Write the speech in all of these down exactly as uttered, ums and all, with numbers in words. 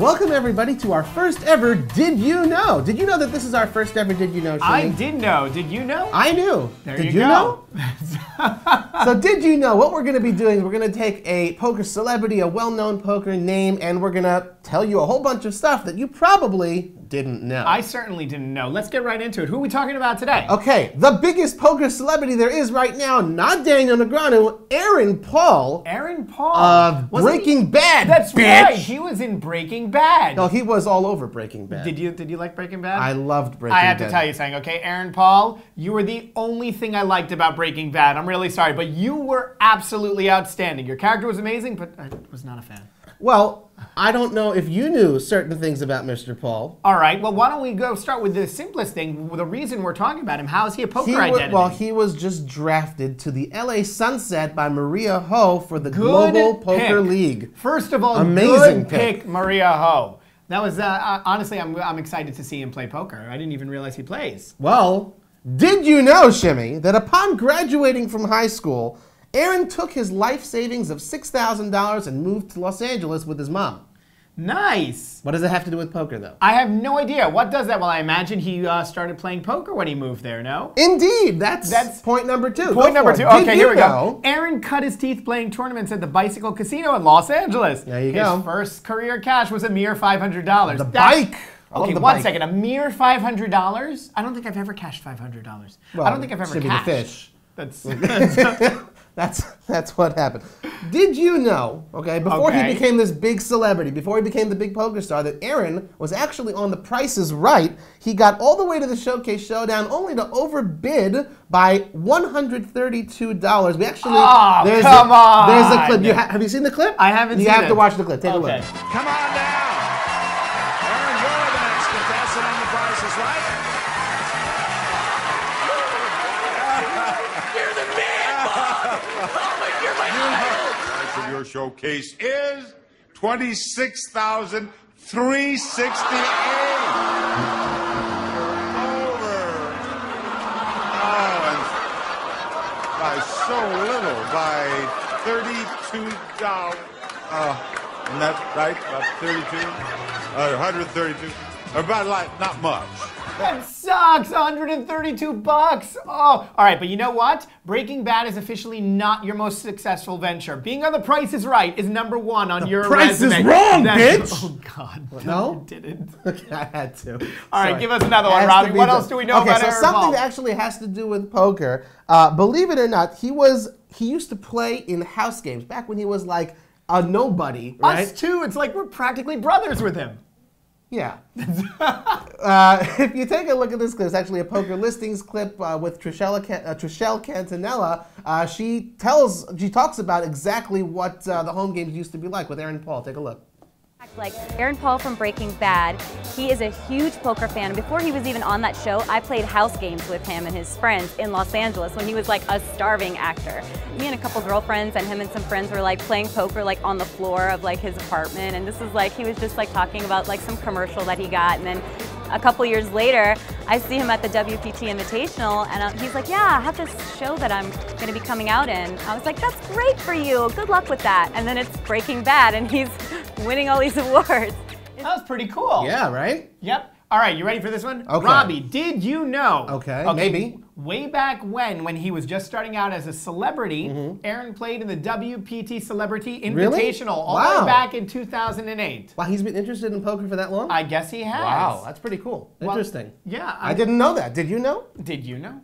Welcome everybody to our first ever Did You Know? Did you know that this is our first ever Did You Know? Shane? I did know. Did you know? I knew. There did you, you go. Know? So did you know what we're going to be doing? We're going to take a poker celebrity, a well-known poker name, and we're going to tell you a whole bunch of stuff that you probably didn't know. I certainly didn't know. Let's get right into it. Who are we talking about today? Okay, the biggest poker celebrity there is right now, not Daniel Negreanu, Aaron Paul. Aaron Paul? Of Breaking he? Bad, That's bitch. Right, he was in Breaking Bad. No, he was all over Breaking Bad. Did you Did you like Breaking Bad? I loved Breaking Bad. I have Bad. to tell you something, okay? Aaron Paul, you were the only thing I liked about Breaking Bad. I'm really sorry, but you were absolutely outstanding. Your character was amazing, but I was not a fan. Well, I don't know if you knew certain things about Mister Paul. All right. Well, why don't we go start with the simplest thing, the reason we're talking about him. How is he a poker he identity? Was, well, he was just drafted to the L A Sunset by Maria Ho for the good Global Poker pick. League. First of all, amazing good pick. pick, Maria Ho. That was, uh, honestly, I'm, I'm excited to see him play poker. I didn't even realize he plays. Well, did you know, Shimmy, that upon graduating from high school, Aaron took his life savings of six thousand dollars and moved to Los Angeles with his mom. Nice. What does it have to do with poker, though? I have no idea. What does that? Well, I imagine he uh, started playing poker when he moved there, no? Indeed. That's, that's point number two. Point number two. Okay, here we go. Aaron cut his teeth playing tournaments at the Bicycle Casino in Los Angeles. There you go. His first career cash was a mere five hundred dollars. The bike. Okay, one bike. second. A mere five hundred dollars? I don't think I've ever cashed five hundred dollars. Well, I don't think I've ever cashed. Should be the fish. That's... that's That's, that's what happened. Did you know, okay, before okay. he became this big celebrity, before he became the big poker star, that Aaron was actually on The Price is Right. He got all the way to the Showcase Showdown only to overbid by one hundred thirty-two dollars. We actually, oh, there's, come a, on. there's a clip. You ha have you seen the clip? I haven't you seen it. You have to watch the clip. Take okay. a look. Come on down. Aaron, you're the next contestant on The Price is Right. Your showcase is twenty-six thousand three hundred sixty-eight. Over. Oh, and by so little, by thirty-two dollars. Uh, and that's right, about thirty-two, uh, one hundred thirty-two. About like not much. That sucks. one hundred thirty-two bucks. Oh, all right. But you know what? Breaking Bad is officially not your most successful venture. Being on The Price is Right is number one on the your price resume. Price is wrong, That's, bitch. Oh God, what, no, no, didn't. Okay, I had to. All Sorry. right, give us another one, Robbie. What else do we know okay, about so Aaron Okay, so something Paul? that actually has to do with poker. Uh, believe it or not, he was he used to play in house games back when he was like a nobody. Right? Us too. It's like we're practically brothers with him. Yeah. uh, if you take a look at this clip, it's actually a poker listings clip uh, with Trishelle, Can uh, Trishelle Cantonella. Uh, she tells, she talks about exactly what uh, the home games used to be like with Aaron Paul. Take a look. Like Aaron Paul from Breaking Bad, he is a huge poker fan. Before he was even on that show, I played house games with him and his friends in Los Angeles when he was like a starving actor. Me and a couple girlfriends and him and some friends were like playing poker like on the floor of like his apartment, and this is like he was just like talking about like some commercial that he got, and then a couple years later, I see him at the W P T Invitational, and I'm, he's like, yeah, I have this show that I'm going to be coming out in. I was like, that's great for you. Good luck with that. And then it's Breaking Bad, and he's winning all these awards. That was pretty cool. Yeah, right? Yep. All right, you ready for this one? Okay. Robbie, did you know? Okay, okay, maybe. Way back when, when he was just starting out as a celebrity, mm-hmm. Aaron played in the W P T Celebrity Invitational really? all the wow. way back in two thousand eight. Wow, he's been interested in poker for that long? I guess he has. Wow, that's pretty cool. Well, interesting. Yeah. I, I didn't know that. Did you know? Did you know?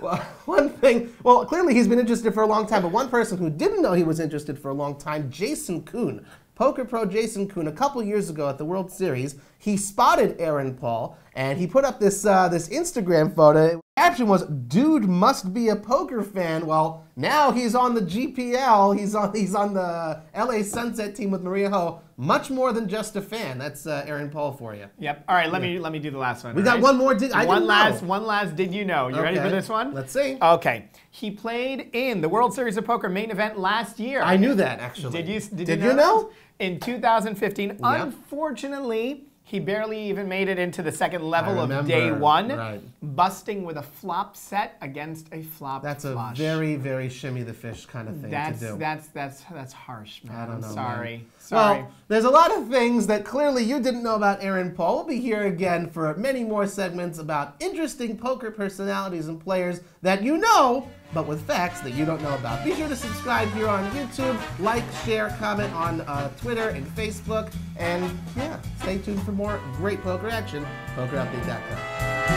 Well, one thing, well, clearly he's been interested for a long time, but one person who didn't know he was interested for a long time, Jason Koon. Poker pro Jason Koon, a couple years ago at the World Series, he spotted Aaron Paul, and he put up this uh, this Instagram photo. The caption was, "Dude must be a poker fan." Well, now he's on the G P L. He's on he's on the L A Sunset team with Maria Ho. Much more than just a fan. That's uh, Aaron Paul for you. Yep. All right. Let yeah. me let me do the last one. We got right? one more. Did, I one didn't last. Know. One last. Did you know? You okay. ready for this one? Let's see. Okay. He played in the World Series of Poker main event last year. I knew that actually. Did you? Did, did you know? You know? In two thousand fifteen. Yep. Unfortunately, He barely even made it into the second level of day one, right. busting with a flop set against a flop That's a flush. very, very shimmy the fish kind of thing that's, to do. That's, that's, that's harsh, man. I don't know, I'm sorry. Man. sorry. Well, there's a lot of things that clearly you didn't know about Aaron Paul. We'll be here again for many more segments about interesting poker personalities and players that you know, but with facts that you don't know about. Be sure to subscribe here on YouTube, like, share, comment on uh, Twitter and Facebook, and yeah, stay tuned for more great poker action, poker update dot com.